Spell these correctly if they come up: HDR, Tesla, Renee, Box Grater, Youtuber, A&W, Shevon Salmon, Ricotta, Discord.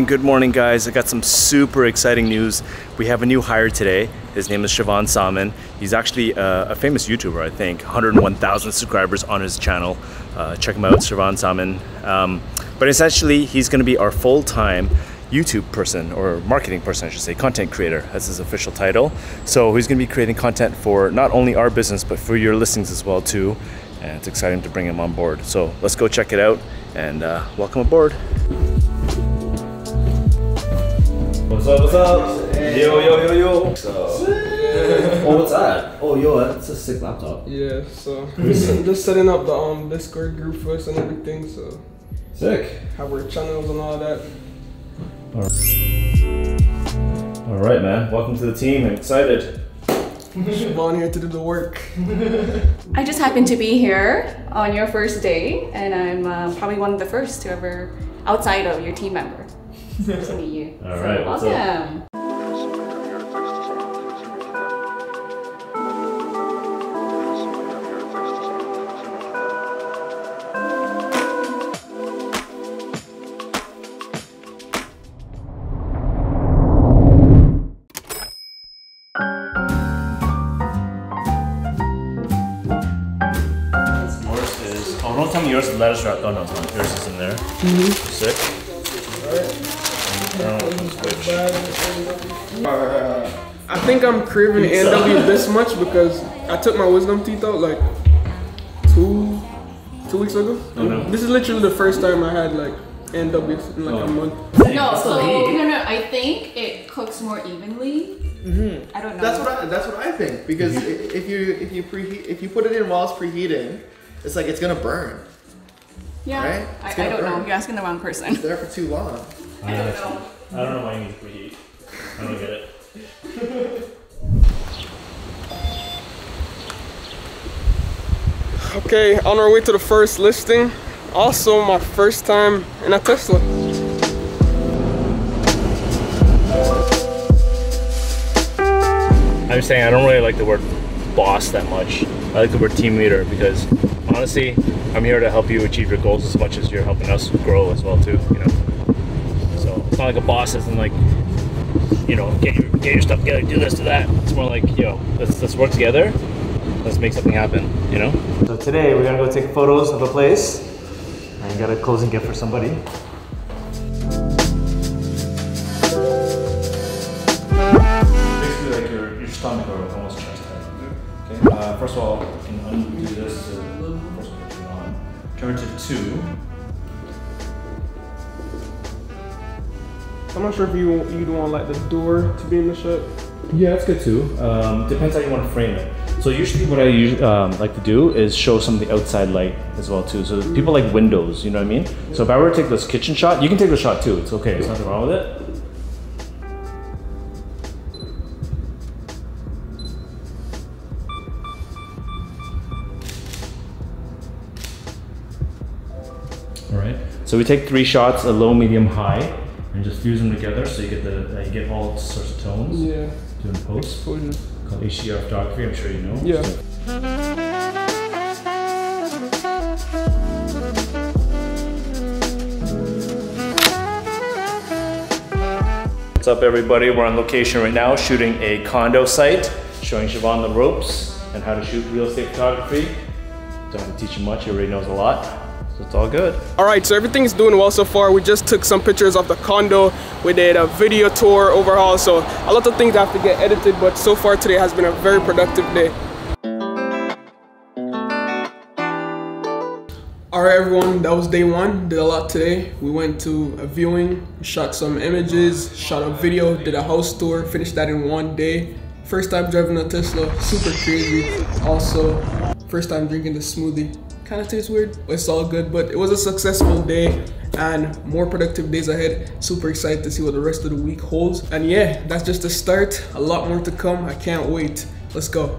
And good morning, guys. I got some super exciting news. We have a new hire today. His name is Shevon Salmon. He's actually a famous YouTuber, I think. 101,000 subscribers on his channel. Check him out, Shevon Salmon. But essentially, he's going to be our full-time YouTube person, or marketing person, I should say, content creator. That's his official title. So he's going to be creating content for not only our business, but for your listings as well, too. And it's exciting to bring him on board. So let's go check it out and welcome aboard. What's up, what's up? Hey. Yo, yo, yo, yo. So. Oh, what's that? Oh, yo, that's a sick laptop. Yeah, so just setting up the Discord group for us and everything, so. Sick. Have our channels and all that. All right, man. Welcome to the team. I'm excited. Shevon here to do the work. I just happened to be here on your first day, and I'm probably one of the first to ever, outside of your team member, to meet you. All so right, awesome. Oh, don't tell me yours is lettuce wrap. Oh no, yours is in there. Mm-hmm. Sick. I think I'm craving A&W this much because I took my wisdom teeth out like two weeks ago. Oh, no. This is literally the first time I had like A&W in like a month. No, so no. I think it cooks more evenly. Mm-hmm. I don't know. That's what I think, because if you put it in while it's preheating, it's like it's gonna burn. Yeah, right? I don't know. You're asking the wrong person. It's there for too long. I don't know. I don't know why you need to preheat. I don't get it. Okay, on our way to the first listing. Also, my first time in a Tesla. I'm saying I don't really like the word boss that much. I like the word team leader, because honestly, I'm here to help you achieve your goals as much as you're helping us grow as well too, you know. So it's not like a boss isn't like, you know, get your stuff together, do this, do that. It's more like, yo, let's work together, let's make something happen, you know. So today we're gonna go take photos of a place and get a closing gift for somebody. Basically, like your stomach or almost chest height. Okay. First of all, you can undo this. Turn to 2. I'm not sure if you'd want like the door to be in the shot. Yeah, that's good too. Depends how you want to frame it. So usually what I like to do is show some of the outside light as well too. So people like windows, you know what I mean? Yeah. So if I were to take this kitchen shot, you can take the shot too. It's okay. There's nothing wrong with it. Alright, so we take 3 shots, a low, medium, high, and just fuse them together so you get the all sorts of tones. Yeah. Doing post. Exposure. Called HDR photography, I'm sure you know. Yeah. What's up, everybody? We're on location right now, shooting a condo site, showing Shevon the ropes and how to shoot real estate photography. Don't have to teach him much, he already knows a lot. It's all good. All right, so everything's doing well so far. We just took some pictures of the condo. We did a video tour overhaul, so a lot of things have to get edited, but so far today has been a very productive day. All right, everyone, that was day one. Did a lot today. We went to a viewing, shot some images, shot a video, did a house tour, finished that in one day. First time driving a Tesla, super crazy. Also, first time drinking the smoothie. Kind of tastes weird, but it's all good. But it was a successful day and more productive days ahead. Super excited to see what the rest of the week holds. And yeah, that's just the start. A lot more to come. I can't wait. Let's go.